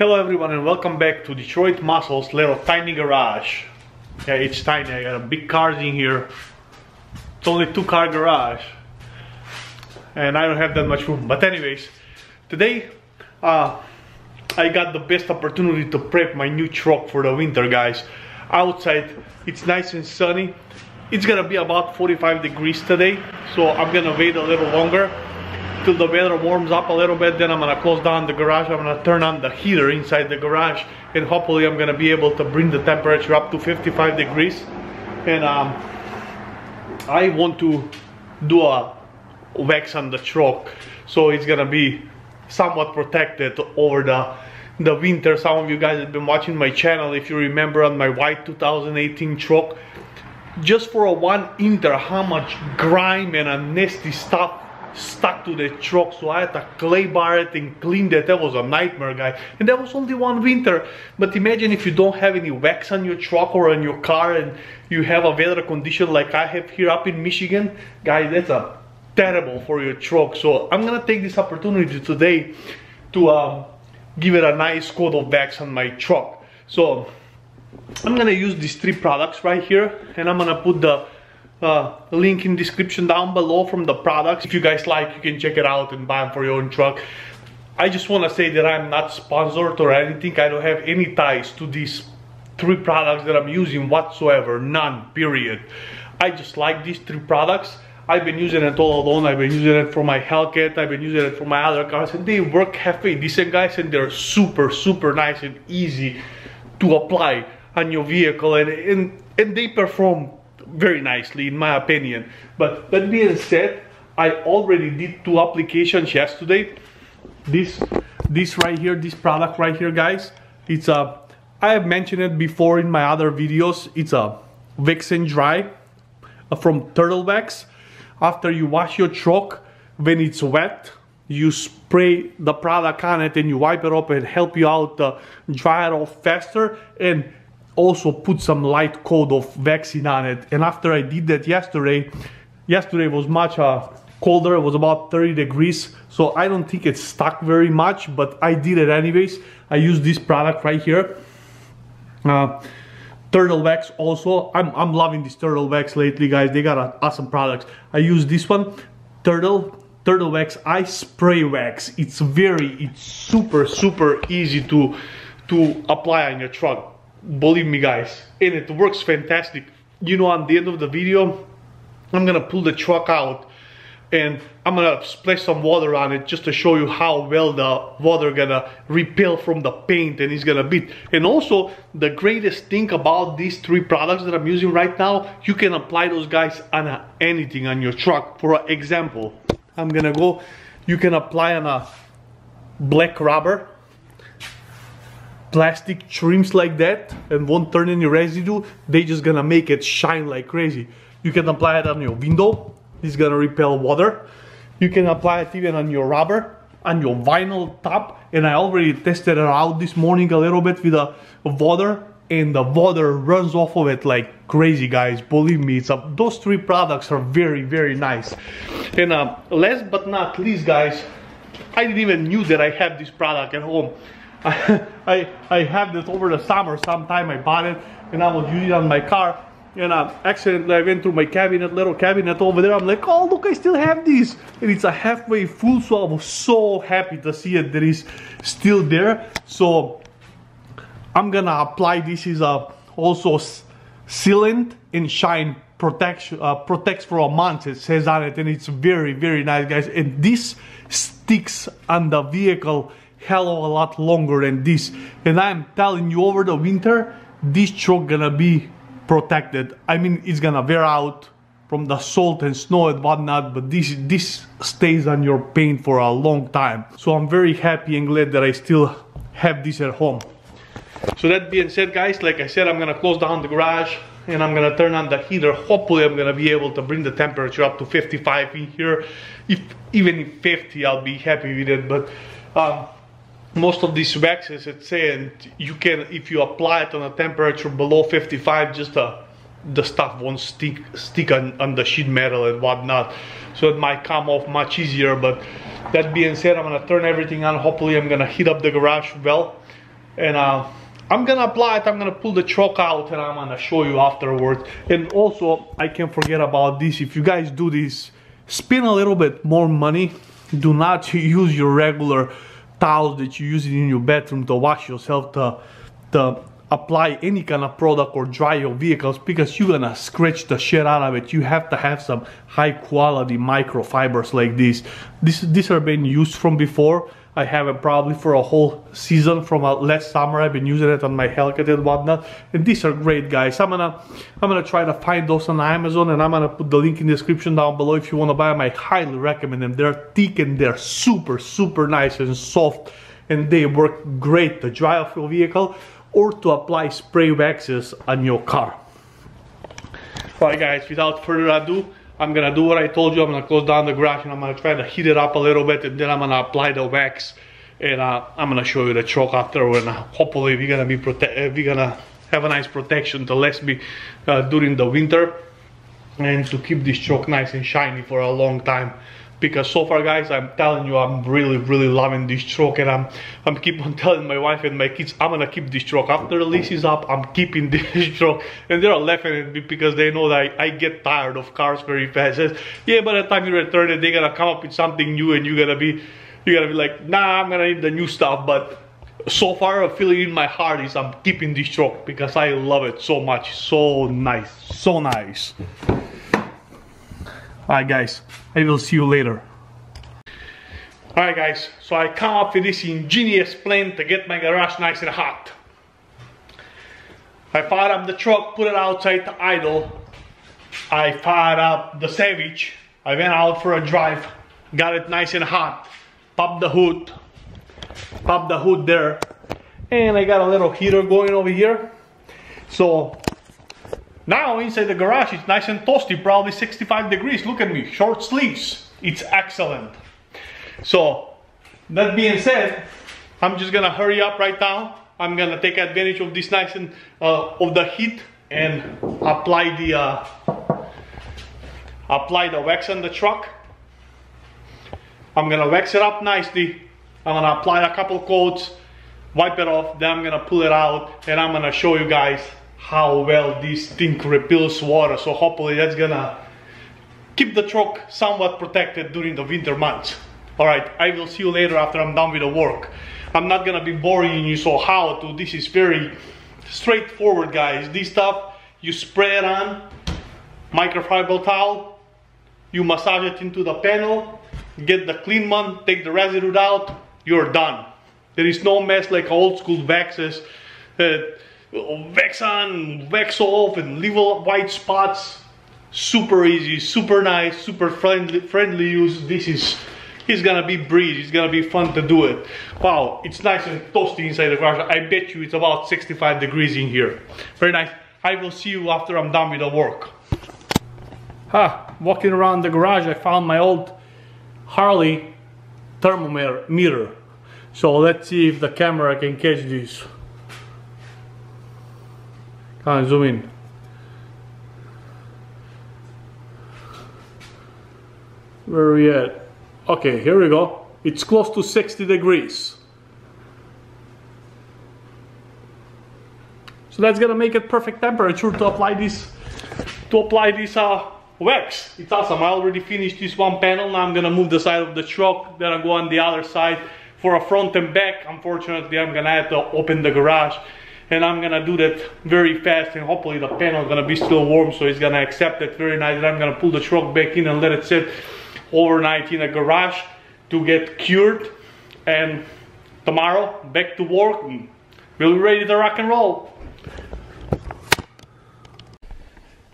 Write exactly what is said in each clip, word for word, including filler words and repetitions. Hello everyone and welcome back to Detroit Muscle's little tiny garage. Yeah, it's tiny. I got a big cars in here. It's only two car garage and I don't have that much room. But anyways, today uh, I got the best opportunity to prep my new truck for the winter, guys. Outside it's nice and sunny. It's gonna be about forty-five degrees today, so I'm gonna wait a little longer till the weather warms up a little bit. Then I'm gonna close down the garage, I'm gonna turn on the heater inside the garage, and hopefully I'm gonna be able to bring the temperature up to fifty-five degrees. And um, I want to do a wax on the truck, so it's gonna be somewhat protected over the, the winter. Some of you guys have been watching my channel, if you remember, on my white two thousand eighteen truck, just for a one inter, how much grime and a nasty stuff stuck to the truck. So I had to clay bar it and clean it. That was a nightmare, guy. And that was only one winter. But imagine if you don't have any wax on your truck or on your car and you have a weather condition like I have here up in Michigan, guys, that's a terrible for your truck. So I'm gonna take this opportunity today to um, give it a nice coat of wax on my truck. So I'm gonna use these three products right here, and I'm gonna put the Uh, link in description down below from the products. If you guys like, you can check it out and buy them for your own truck. I just want to say that I'm not sponsored or anything. I don't have any ties to these three products that I'm using whatsoever, none, period. I just like these three products. I've been using it all alone. I've been using it for my Hellcat, I've been using it for my other cars, and they work halfway decent, guys, and they're super super nice and easy to apply on your vehicle, and and, and they perform very nicely in my opinion. But that being said, I already did two applications yesterday. This this right here, this product right here, guys, it's a, I have mentioned it before in my other videos, it's a Wax and Dry from Turtle Wax. After you wash your truck, when it's wet, you spray the product on it and you wipe it up and help you out uh, dry it off faster, and also put some light coat of waxing on it. And after I did that yesterday, yesterday was much uh, colder, it was about thirty degrees, so I don't think it stuck very much, but I did it anyways. I used this product right here, uh, Turtle Wax. Also, I'm, I'm loving this Turtle Wax lately, guys. They got uh, awesome products. I use this one, Turtle Turtle Wax I Spray Wax. It's very, it's super super easy to to apply on your truck, believe me, guys, and it works fantastic. You know, on the end of the video I'm gonna pull the truck out and I'm gonna splash some water on it just to show you how well the water gonna repel from the paint and it's gonna beat. And also, the greatest thing about these three products that I'm using right now, you can apply those, guys, on anything on your truck. For example, I'm gonna go, you can apply on a black rubber, plastic trims like that, and won't turn any residue. They just gonna make it shine like crazy. You can apply it on your window, it's gonna repel water. You can apply it even on your rubber, on your vinyl top, and I already tested it out this morning a little bit with the water, and the water runs off of it like crazy, guys, believe me. It's a, those three products are very very nice. And uh, last but not least, guys, I didn't even knew that I had this product at home. I, I I have this over the summer sometime. I bought it and I was using it on my car, and uh, accidentally I went through my cabinet, little cabinet over there. I'm like, oh look, I still have this, and it's a halfway full. So I was so happy to see it that is still there. So I'm gonna apply this. Is a also sealant and shine protection, uh, protects for a month, it says on it, and it's very very nice, guys. And this sticks on the vehicle hell of a lot longer than this, and I'm telling you, over the winter this truck gonna be protected. I mean, it's gonna wear out from the salt and snow and whatnot, but this this stays on your paint for a long time. So I'm very happy and glad that I still have this at home. So that being said, guys, like I said, I'm gonna close down the garage and I'm gonna turn on the heater. Hopefully I'm gonna be able to bring the temperature up to fifty-five in here. If even fifty, I'll be happy with it. But um most of these waxes, it's saying you can, if you apply it on a temperature below fifty-five, just uh, the stuff won't stick stick on, on the sheet metal and whatnot, so it might come off much easier. But that being said, I'm gonna turn everything on. Hopefully I'm gonna heat up the garage well, and uh, I'm gonna apply it. I'm gonna pull the chalk out and I'm gonna show you afterwards. And also, I can't forget about this. If you guys do this, spend a little bit more money. Do not use your regular towels that you use in your bathroom to wash yourself, to, to apply any kind of product or dry your vehicles, because you're gonna scratch the shit out of it. You have to have some high quality microfibers like this. This, these have been used from before. I have it probably for a whole season from uh, last summer. I've been using it on my Hellcat and whatnot, and these are great, guys. I'm gonna I'm gonna try to find those on Amazon, and I'm gonna put the link in the description down below if you want to buy them. I highly recommend them. They're thick and they're super super nice and soft, and they work great to dry off your vehicle or to apply spray waxes on your car. Alright guys, without further ado, I'm gonna do what I told you. I'm gonna close down the garage and I'm gonna try to heat it up a little bit, and then I'm gonna apply the wax, and uh, I'm gonna show you the chalk afterward. Uh, hopefully we're gonna be protect, we're gonna have a nice protection to last me uh, during the winter, and to keep this chalk nice and shiny for a long time. Because so far, guys, I'm telling you, I'm really, really loving this chalk, and I'm, I'm keep on telling my wife and my kids, I'm gonna keep this chalk. After the lease is up, I'm keeping this chalk, and they're laughing at me because they know that I, I get tired of cars very fast. Says, yeah, by the time you return it, they're gonna come up with something new, and you're gonna be, you're gonna be like, nah, I'm gonna need the new stuff. But so far, a feeling in my heart is I'm keeping this chalk because I love it so much. So nice, so nice. Alright guys, I will see you later. Alright guys, so I come up with this ingenious plan to get my garage nice and hot. I fired up the truck, put it outside to idle. I fired up the Savage. I went out for a drive, got it nice and hot. Popped the hood, popped the hood there. And I got a little heater going over here. So now inside the garage, it's nice and toasty, probably sixty-five degrees. Look at me, short sleeves. It's excellent. So that being said, I'm just gonna hurry up right now. I'm gonna take advantage of this nice and uh, of the heat, and apply the uh, apply the wax on the truck. I'm gonna wax it up nicely. I'm gonna apply a couple coats, wipe it off. Then I'm gonna pull it out, and I'm gonna show you guys how well this thing repels water. So hopefully that's gonna keep the truck somewhat protected during the winter months. Alright, I will see you later after I'm done with the work. I'm not gonna be boring you, so how to, this is very straightforward, guys. This stuff, you spray it on, microfiber towel, you massage it into the panel, get the clean one, take the residue out, you're done. There is no mess like old school waxes. Uh, Wax on, wax off, and leave all white spots. Super easy, super nice, super friendly, friendly use. This is, it's gonna be breeze. It's gonna be fun to do it. Wow, it's nice and toasty inside the garage. I bet you it's about sixty-five degrees in here. Very nice. I will see you after I'm done with the work. Ah, walking around the garage, I found my old Harley thermometer. So let's see if the camera can catch this. Come on, zoom in. Where are we at? Okay, here we go. It's close to sixty degrees. So that's gonna make it perfect temperature to apply this, to apply this uh, wax. It's awesome. I already finished this one panel. Now I'm gonna move the side of the truck. Then I'll go on the other side for a front and back. Unfortunately, I'm gonna have to open the garage. And I'm gonna do that very fast, and hopefully the panel is gonna be still warm, so it's gonna accept it very nice. And I'm gonna pull the truck back in and let it sit overnight in a garage to get cured. And tomorrow, back to work, we'll be ready to rock and roll.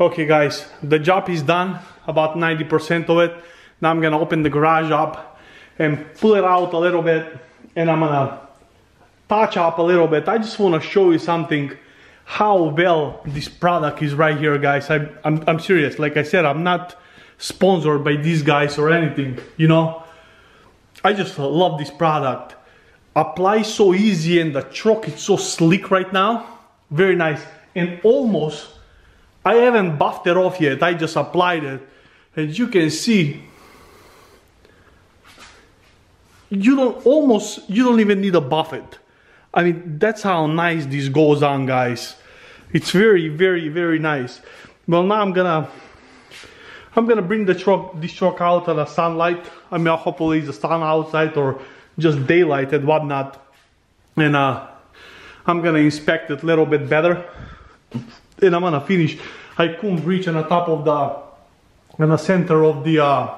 Okay guys, the job is done, about ninety percent of it. Now I'm gonna open the garage up and pull it out a little bit, and I'm gonna touch up a little bit. I just want to show you something, how well this product is right here, guys. I, I'm, I'm serious. Like I said, I'm not sponsored by these guys or anything, you know. I just love this product. Apply so easy, and the truck is so slick right now. Very nice. And almost, I haven't buffed it off yet. I just applied it. As you can see, you don't almost, you don't even need to buff it. I mean, that's how nice this goes on, guys. It's very, very, very nice. Well, now I'm gonna, I'm gonna bring the truck, this truck out on the sunlight. I mean, hopefully it's the sun outside or just daylight and whatnot. And uh, I'm gonna inspect it a little bit better. And I'm gonna finish. I couldn't reach on the top of the, on the center of the uh,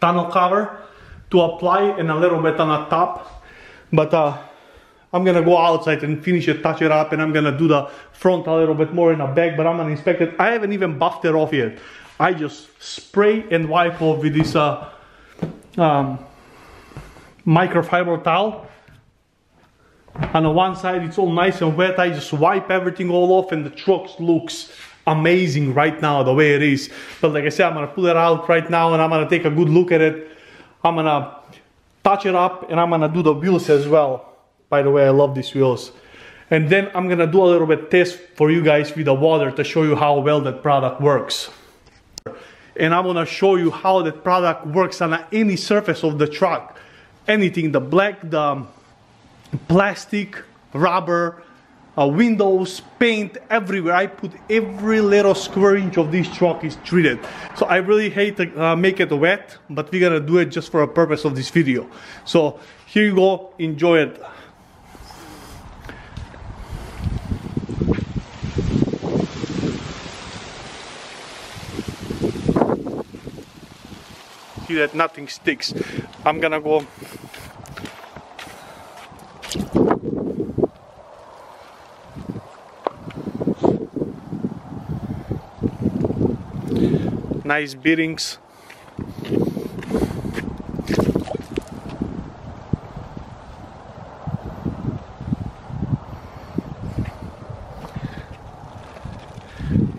tunnel cover to apply, and a little bit on the top. But uh, I'm gonna go outside and finish it, touch it up, and I'm gonna do the front a little bit more in the back, but I'm gonna inspect it. I haven't even buffed it off yet. I just spray and wipe off with this uh, um, microfiber towel. On the one side it's all nice and wet. I just wipe everything all off, and the truck looks amazing right now the way it is. But like I said, I'm gonna pull it out right now and I'm gonna take a good look at it. I'm gonna touch it up, and I'm gonna do the wheels as well. By the way, I love these wheels. And then I'm gonna do a little bit test for you guys with the water to show you how well that product works. And I'm gonna show you how that product works on any surface of the truck. Anything, the black, the plastic, rubber, uh, windows, paint, everywhere. I put every little square inch of this truck is treated. So I really hate to uh, make it wet, but we're gonna do it just for a purpose of this video. So here you go, enjoy it. See that nothing sticks. I'm gonna go. Nice bearings.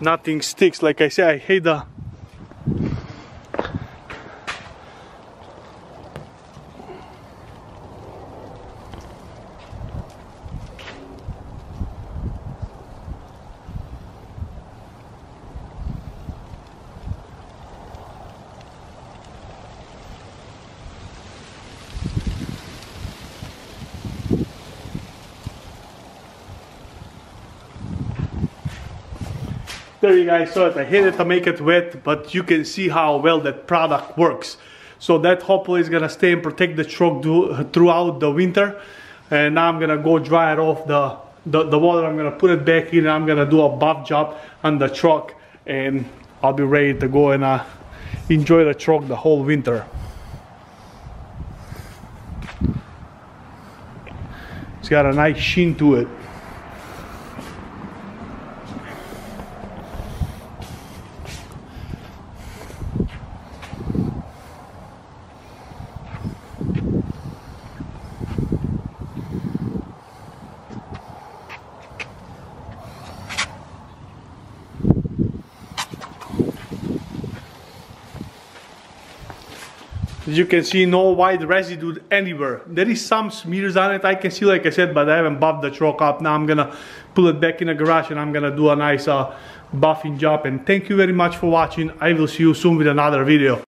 Nothing sticks. Like I said, I hate the There you guys saw it. I hated to make it wet, but you can see how well that product works. So that hopefully is gonna stay and protect the truck do, throughout the winter. And now I'm gonna go dry it off the, the, the water. I'm gonna put it back in, and I'm gonna do a buff job on the truck, and I'll be ready to go and uh, enjoy the truck the whole winter. It's got a nice sheen to it. As you can see, no white residue anywhere. There is some smears on it, I can see, like I said, but I haven't buffed the truck up. Now I'm gonna pull it back in the garage, and I'm gonna do a nice uh, buffing job. And thank you very much for watching. I will see you soon with another video.